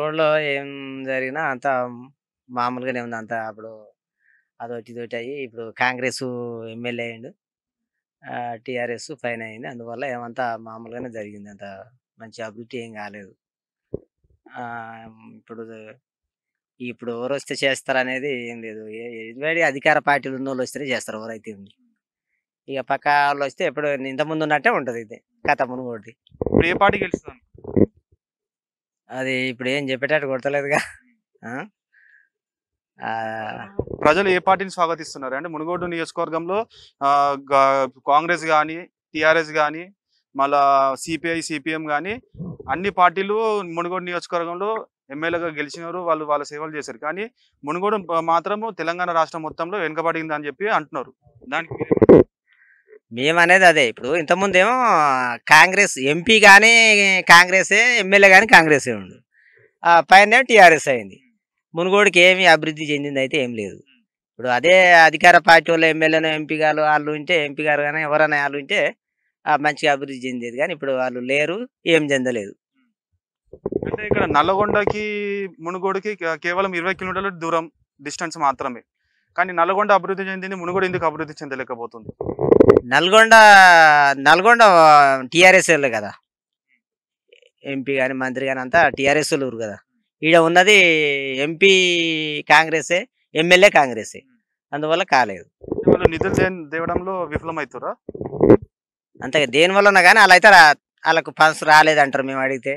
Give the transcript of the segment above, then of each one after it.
Road లో ఏం జరిగినా అంత మామూలుగానే ఉంది. అంత అప్పుడు అదొకటి ఇదొకటి అయ్యి ఇప్పుడు కాంగ్రెస్ ఎమ్మెల్యే అయ్యిండు, టీఆర్ఎస్ ఫైన్ అయింది. అందువల్ల ఏమంతా మామూలుగానే జరిగింది, అంత మంచి అభివృద్ధి ఏం కాలేదు. ఇప్పుడు ఎవరు వస్తే చేస్తారనేది ఏం లేదు. అధికార పార్టీలు ఉన్న వాళ్ళు వస్తేనే చేస్తారు, ఎవరైతే ఉంది. ఇక పక్క వాళ్ళు వస్తే ఎప్పుడు ఇంతకుముందు ఉన్నట్టే ఉంటుంది. ఇది కథ మునుగోడిది. ఇప్పుడు ఏ పార్టీ గెలుస్తుంది అది ఇప్పుడు ఏం చెప్పేటట్టు కొడతలేదుగా. ప్రజలు ఏ పార్టీని స్వాగతిస్తున్నారు అంటే మునుగోడు నియోజకవర్గంలో కాంగ్రెస్ కానీ, టీఆర్ఎస్ కానీ, మళ్ళా సిపిఐ, సిపిఎం కానీ అన్ని పార్టీలు మునుగోడు నియోజకవర్గంలో ఎమ్మెల్యేగా గెలిచినారు, వాళ్ళు వాళ్ళ సేవలు చేశారు. కానీ మునుగోడు మాత్రము తెలంగాణ రాష్ట్రం మొత్తంలో వెనుకబడింది అని చెప్పి అంటున్నారు. దానికి మేమనేది అదే. ఇప్పుడు ఇంతకుముందేమో కాంగ్రెస్ ఎంపీ కానీ కాంగ్రెసే, ఎమ్మెల్యే కానీ కాంగ్రెసే ఉండు. పైన టీఆర్ఎస్ అయింది. మునుగోడుకి ఏమి అభివృద్ధి చెందింది అయితే ఏం లేదు. ఇప్పుడు అదే అధికార పార్టీ వాళ్ళు ఎమ్మెల్యేనో ఎంపీ గారు వాళ్ళు ఉంటే, ఎంపీ గారు కానీ ఎవరైనా వాళ్ళు ఉంటే మంచిగా అభివృద్ధి చెందేది. కానీ ఇప్పుడు వాళ్ళు లేరు, ఏం చెందలేదు. అంటే ఇక్కడ నల్లగొండకి మునుగోడుకి కేవలం 20 కిలోమీటర్ల దూరం డిస్టెన్స్ మాత్రమే. కానీ నల్లగొండ అభివృద్ధి చెందింది, మునుగోడు ఎందుకు అభివృద్ధి చెందలేకపోతుంది? నల్గొండ టీఆర్ఎస్ వాళ్ళే కదా, ఎంపీ కానీ మంత్రి కానీ అంతా టీఆర్ఎస్ వాళ్ళు కదా. ఈడ ఉన్నది ఎంపీ కాంగ్రెసే, ఎమ్మెల్యే కాంగ్రెసే. అందువల్ల కాలేదు. నిధులు దేవడంలో విఫలమవుతారా? అంతగా దేనివల్లనా కానీ వాళ్ళు అయితే వాళ్ళకు ఫండ్స్ రాలేదంటారు. మేము అడిగితే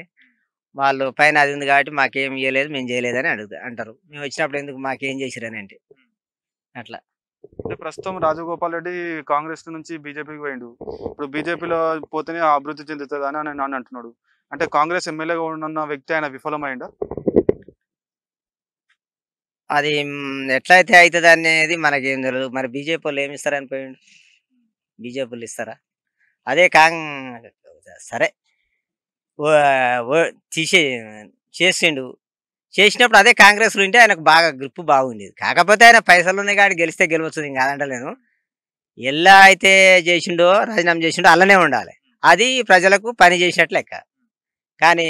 వాళ్ళు పైన అది ఉంది కాబట్టి మాకేం ఇవ్వలేదు, మేము చేయలేదని అంటారు. మేము వచ్చినప్పుడు ఎందుకు మాకేం చేసిరని అంటే అట్లా. ప్రస్తుతం రాజగోపాల్ రెడ్డి కాంగ్రెస్ నుంచి బీజేపీకి పోయిండు. ఇప్పుడు బీజేపీలో పోతేనే అభివృద్ధి చెందుతుంది అని నన్ను అంటున్నాడు. అంటే కాంగ్రెస్ ఎమ్మెల్యేగా ఉన్న వ్యక్తి ఆయన విఫలమైందా? అది ఎట్లయితే అవుతుంది అనేది మనకేం తెలియదు. మరి బీజేపీ వాళ్ళు ఏమి ఇస్తారని పోయిండు? బీజేపీ వాళ్ళు ఇస్తారా? అదే సరే చేసిండు. చేసినప్పుడు అదే కాంగ్రెస్లు ఉంటే ఆయనకు బాగా గ్రిప్ బాగుండేది. కాకపోతే ఆయన పైసలు ఉన్నాయి కాబట్టి గెలిస్తే గెలవచ్చు, ఇంకా అదంటలేను. ఎలా అయితే చేసిండో, రాజీనామా చేసిండో అలానే ఉండాలి. అది ప్రజలకు పని చేసినట్లు లెక్క. కానీ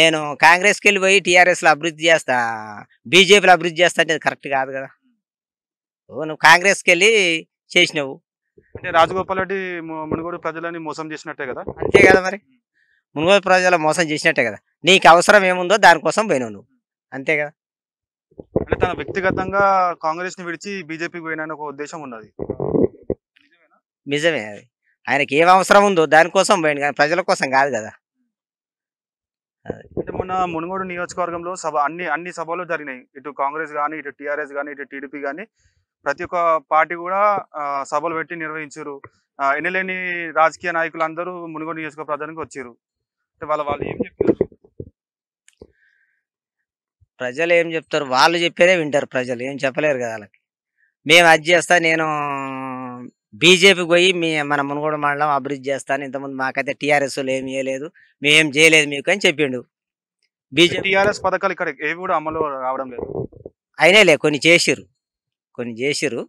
నేను కాంగ్రెస్కి వెళ్ళిపోయి టీఆర్ఎస్లో అభివృద్ధి చేస్తా, బీజేపీలో అభివృద్ధి చేస్తా అంటే కరెక్ట్ కాదు కదా. నువ్వు కాంగ్రెస్కి వెళ్ళి చేసినావు అంటే రాజగోపాల్ రెడ్డి మునుగోడు ప్రజలని మోసం చేసినట్టే కదా. అంతే కదా, మరి మునుగోడు ప్రజల మోసం చేసినట్టే కదా. నీకు అవసరం ఏముందో దానికోసం పోయినావు నువ్వు, అంతే కదా. అంటే తన వ్యక్తిగతంగా కాంగ్రెస్ని విడిచి బీజేపీకి పోయిన ఒక ఉద్దేశం ఉన్నది. నిజమే, అది ఆయనకి ఏం అవసరం ఉందో దానికోసం పోయింది, కానీ ప్రజల కోసం కాదు కదా. అంటే మొన్న మునుగోడు నియోజకవర్గంలో అన్ని సభలు జరిగినాయి. ఇటు కాంగ్రెస్ కానీ, ఇటు టీఆర్ఎస్ కానీ, ఇటు టీడీపీ కానీ ప్రతి ఒక్క పార్టీ కూడా సభలు పెట్టి నిర్వహించారు. ఎన్నలేని రాజకీయ నాయకులు అందరూ మునుగోడు నియోజకవర్గ ప్రజలకు వచ్చారు. అంటే వాళ్ళు ఏం చెప్తారు? ప్రజలు ఏం చెప్తారు? వాళ్ళు చెప్పేదే వింటారు. ప్రజలు ఏం చెప్పలేరు కదా వాళ్ళకి. మేము అది చేస్తా, నేను బీజేపీకి పోయి మన మునుగోడు మండలం అభివృద్ధి చేస్తాను, ఇంతకుముందు మాకైతే టీఆర్ఎస్ ఏమి చేయలేదు, మేమేం చేయలేదు మీకు అని చెప్పిండు. బీజేపీ టీఆర్ఎస్ పథకాలు ఇక్కడ ఏవి కూడా అమలు రావడం లేదు. అయినా కొన్ని చేసిరు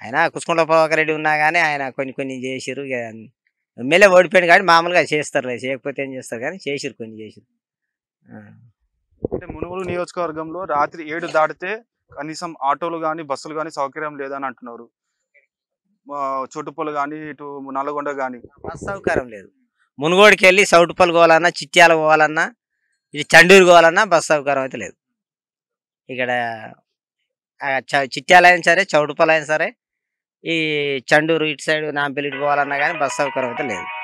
ఆయన కుసుకుంట్ల ప్రభాకర్ రెడ్డి ఉన్నా కానీ ఆయన కొన్ని చేసిరు. ఎమ్మెల్యే ఓడిపోయింది కానీ మామూలుగా చేస్తారులే, చేయకపోతే ఏం చేస్తారు. కానీ కొన్ని చేసిరు. అంటే మునుగోడు నియోజకవర్గంలో రాత్రి 7 దాటితే కనీసం ఆటోలు కానీ బస్సులు కానీ సౌకర్యం లేదని అంటున్నారు. చోటుపల్లి కానీ ఇటు నల్లగొండ కానీ బస్ సౌకర్యం లేదు. మునుగోడుకి వెళ్ళి చౌటుపల్లి పోవాలన్నా, చిట్యాల పోవాలన్నా, ఇటు చండూరు పోవాలన్నా బస్ సౌకర్యం అయితే లేదు. ఇక్కడ చిట్యాల అయినా సరే, చౌటుపల్లి అయినా సరే, ఈ చండూరు ఇటు సైడ్ నాంపల్లి ఇటు పోవాలన్నా కానీ బస్ సౌకర్యం అయితే లేదు.